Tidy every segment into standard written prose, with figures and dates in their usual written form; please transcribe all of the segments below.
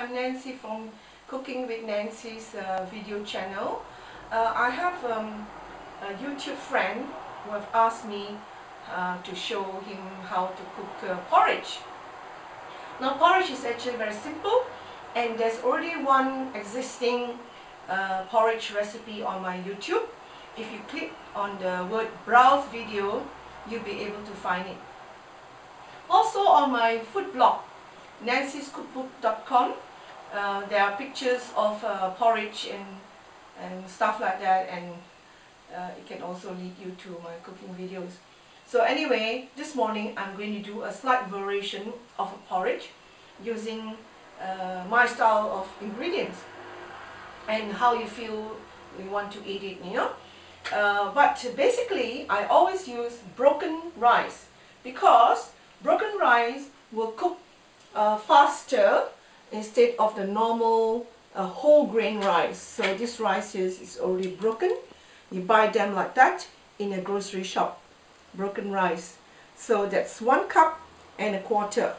I'm Nancy from Cooking with Nancy's video channel. I have a YouTube friend who have asked me to show him how to cook porridge. Now porridge is actually very simple, and there's already one existing porridge recipe on my YouTube. If you click on the word browse video, you'll be able to find it. Also on my food blog, nancyscookbook.com, there are pictures of porridge and stuff like that, and it can also lead you to my cooking videos. So anyway, this morning I'm going to do a slight variation of a porridge using my style of ingredients and how you feel we want to eat it, you know. But basically I always use broken rice, because broken rice will cook faster instead of the normal whole grain rice. So this rice here is already broken. You buy them like that in a grocery shop, broken rice. So that's 1 cup and a quarter.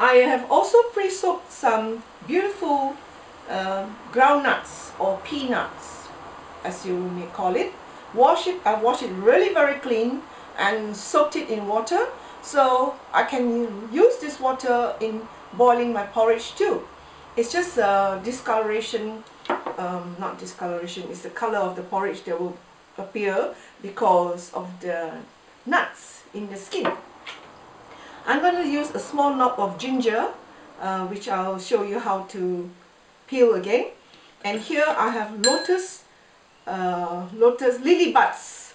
I have also pre-soaked some beautiful groundnuts or peanuts, as you may call it. I wash it really very clean and soaked it in water, so I can use this water in boiling my porridge too. It's just a discoloration, not discoloration, it's the color of the porridge that will appear because of the nuts in the skin. I'm going to use a small knob of ginger, which I'll show you how to peel again. And here I have lotus lily buds,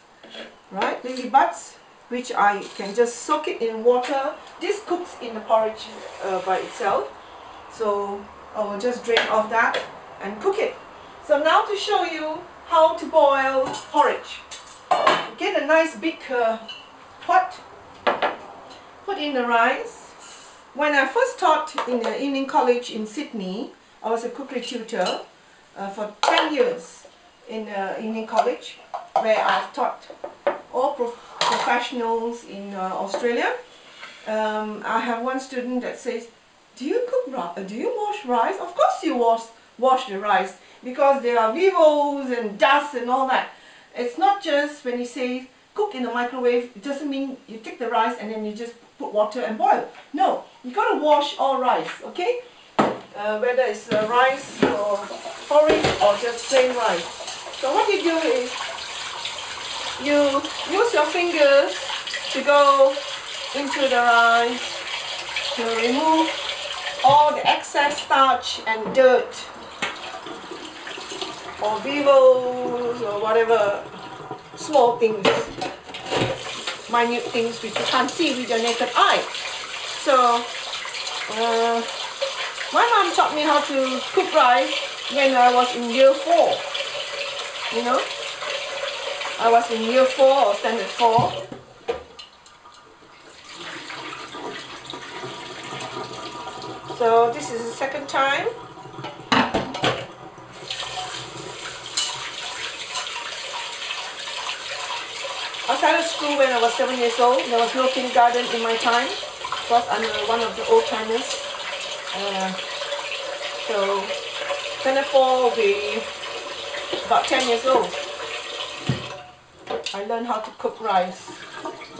right? Lily buds, which I can just soak it in water. This cooks in the porridge by itself, so I will just drain off that and cook it. So now to show you how to boil porridge. Get a nice big pot, put in the rice. When I first taught in the evening college in Sydney, I was a cookery tutor for 10 years in evening college, where I've taught all professionals in Australia. I have one student that says, do you wash rice? Of course you wash the rice, because there are vivos and dust and all that. It's not just when you say cook in the microwave, it doesn't mean you take the rice and then you just put water and boil. No, you got to wash all rice, okay? Whether it's rice or porridge or just plain rice. So what you do is you use your fingers to go into the rice to remove all the excess starch and dirt or vivos or whatever small things, minute things which you can't see with your naked eye. So my mom taught me how to cook rice when I was in year 4, you know. I was in year 4 or standard 4. So this is the second time. I started school when I was 7 years old. There was no kindergarten in my time, because I'm one of the old timers. So standard 4 will be about 10 years old. I learned how to cook rice.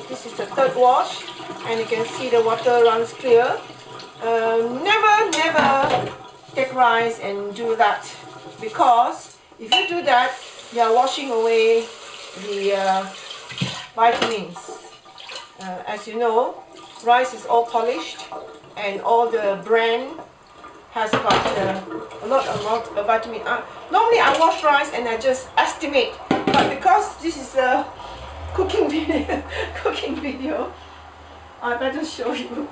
This is the third wash, and you can see the water runs clear. Never take rice and do that, because if you do that, you are washing away the vitamins. As you know, rice is all polished, and all the bran has got a lot of vitamin. Normally I wash rice and I just estimate, but because this is a cooking video, I better show you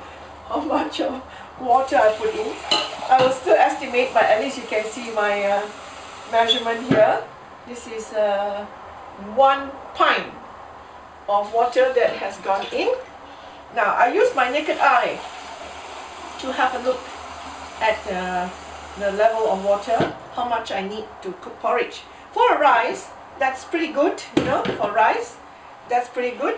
how much of water I put in. I will still estimate, but at least you can see my measurement here. This is 1 pint of water that has gone in. Now I use my naked eye to have a look at the level of water, how much I need to cook porridge. For a rice, that's pretty good, you know, for rice. That's pretty good.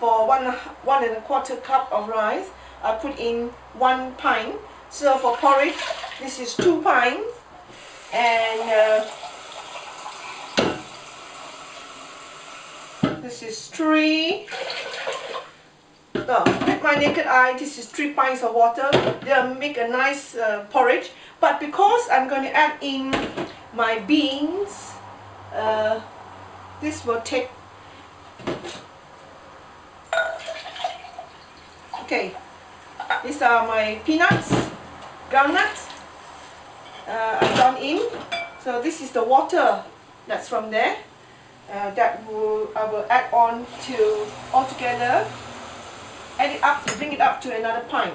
For one and a quarter cup of rice, I put in 1 pint. So for porridge, This is 2 pints, and this is 3. No, with my naked eye, this is 3 pints of water. They'll make a nice porridge. But because I'm going to add in my beans, this will take. Okay, these are my peanuts, ground nuts. I've gone in. So this is the water that's from there. I will add on to all together. Add it up, bring it up to another pint.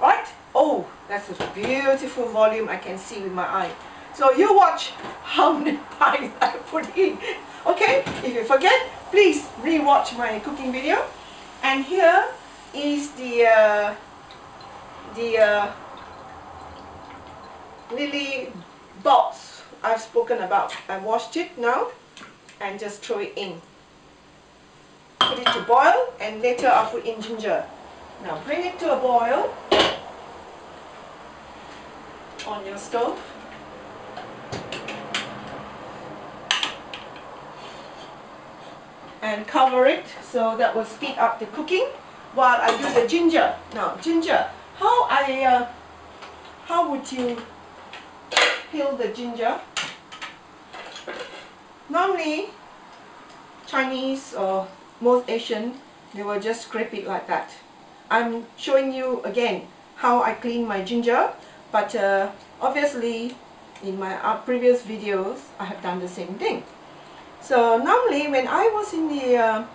Right? Oh, that's a beautiful volume I can see with my eye. So you watch how many pints I put in. Okay? If you forget, please re-watch my cooking video. And here is the lily bulbs I've spoken about. I washed it now and just throw it in. Put it to boil, and later I'll put in ginger. Now bring it to a boil on your stove. And cover it, so that will speed up the cooking while I do the ginger. Now ginger, how would you peel the ginger? Normally Chinese or most Asian, they will just scrape it like that. I'm showing you again how I clean my ginger, but obviously in my previous videos I have done the same thing. So normally when I was in the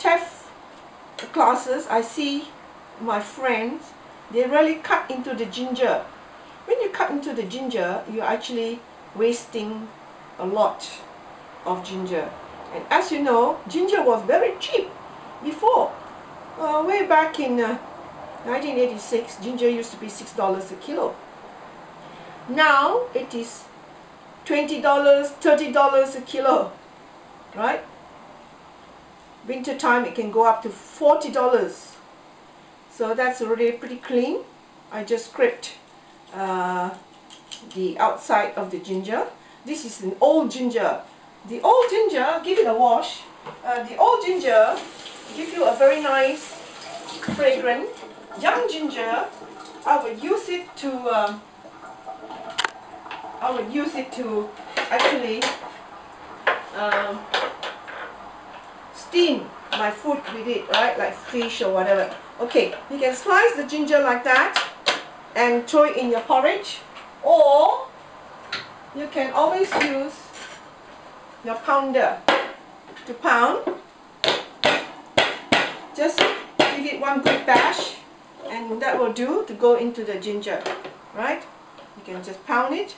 TEF classes, I see my friends, they really cut into the ginger. When you cut into the ginger, you're actually wasting a lot of ginger. And as you know, ginger was very cheap before. Way back in 1986, ginger used to be $6 a kilo. Now it is $20, $30 a kilo, right? Winter time it can go up to $40. So that's already pretty clean. I just scraped the outside of the ginger. This is an old ginger. The old ginger, give it a wash. The old ginger gives you a very nice fragrance. Young ginger, I would use it to actually steam my food with it, right? Like fish or whatever. Okay, you can slice the ginger like that and throw it in your porridge, or you can always use your pounder to pound. Just give it one good bash, and that will do to go into the ginger, right? You can just pound it,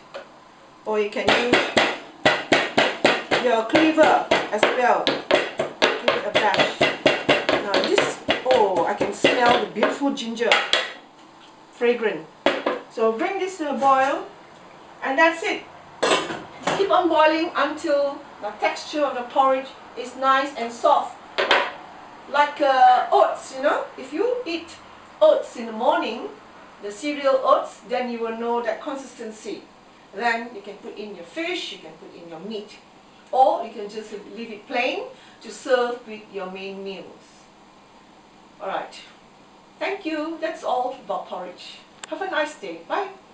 or you can use your cleaver as well. Give it a bash. Now this, oh, I can smell the beautiful ginger fragrant. So bring this to a boil, and that's it. Keep on boiling until the texture of the porridge is nice and soft, like oats, you know. If you eat oats in the morning, the cereal oats, then you will know that consistency. Then you can put in your fish, you can put in your meat, or you can just leave it plain to serve with your main meals. Alright, thank you. That's all about porridge. Have a nice day. Bye.